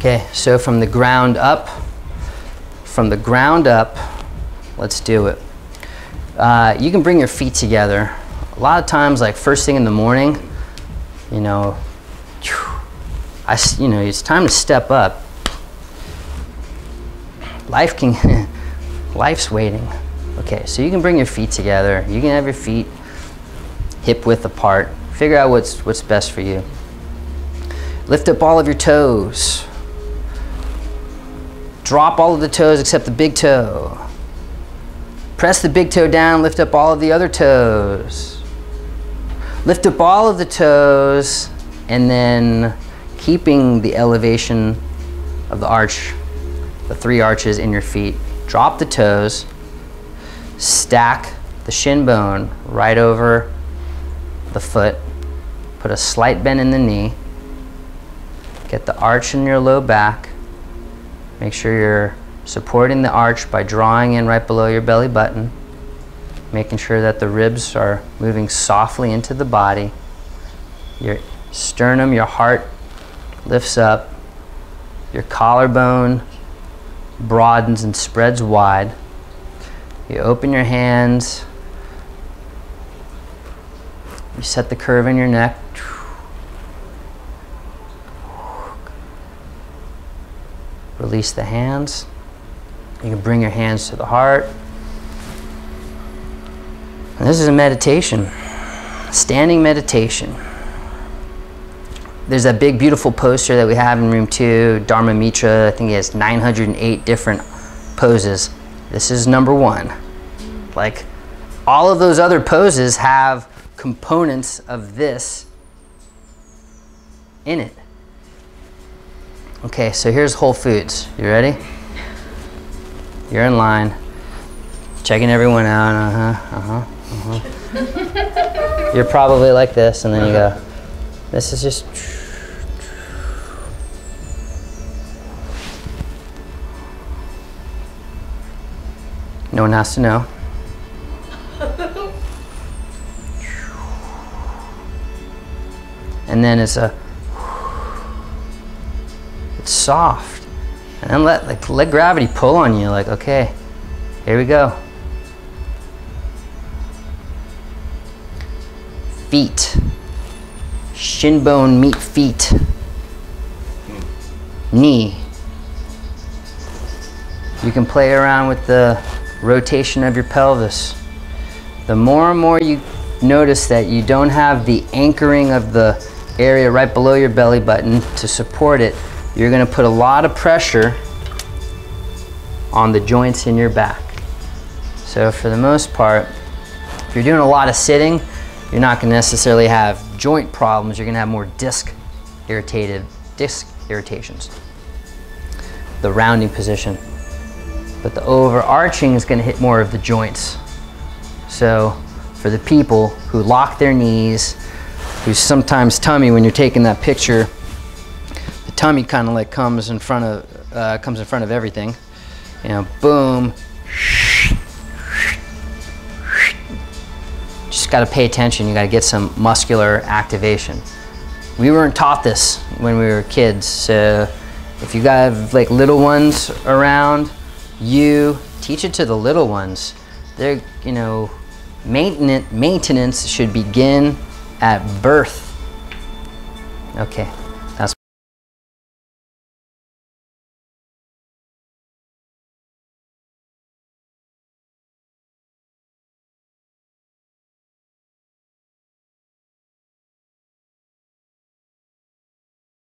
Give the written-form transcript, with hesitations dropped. Okay, so from the ground up, let's do it. You can bring your feet together. A lot of times, like first thing in the morning, you know, it's time to step up. Life's waiting. Okay, so you can bring your feet together. You can have your feet hip width apart. Figure out what's best for you. Lift up all of your toes. Drop all of the toes except the big toe. Press the big toe down, lift up all of the other toes. Lift up all of the toes, and then keeping the elevation of the arch, the three arches in your feet. Drop the toes, stack the shin bone right over the foot, put a slight bend in the knee, get the arch in your low back, make sure you're supporting the arch by drawing in right below your belly button, making sure that the ribs are moving softly into the body, your sternum, your heart lifts up, your collarbone broadens and spreads wide, you open your hands, you set the curve in your neck. Release the hands. You can bring your hands to the heart. And this is a meditation, standing meditation. There's that big, beautiful poster that we have in room 2, Dharma Mitra. I think he has 908 different poses. This is number 1. Like, all of those other poses have components of this in it. Okay, so here's Whole Foods. You ready? You're in line, checking everyone out. You're probably like this, and then you go, this is just. No one has to know. And then it's a. It's soft, and then let gravity pull on you. Like, okay, here we go. Feet, shin bone meet feet, knee. You can play around with the rotation of your pelvis. The more and more you notice that you don't have the anchoring of the area right below your belly button to support it, you're going to put a lot of pressure on the joints in your back. So for the most part, if you're doing a lot of sitting, you're not going to necessarily have joint problems. You're going to have more disc irritations, the rounding position. But the overarching is going to hit more of the joints. So for the people who lock their knees, who sometimes tummy, when you're taking that picture, tummy kind of like comes in front of everything, you know, boom. Just got to pay attention. You got to get some muscular activation. We weren't taught this when we were kids, so if you got like little ones around, you teach it to the little ones. They're, you know, maintenance should begin at birth. Okay.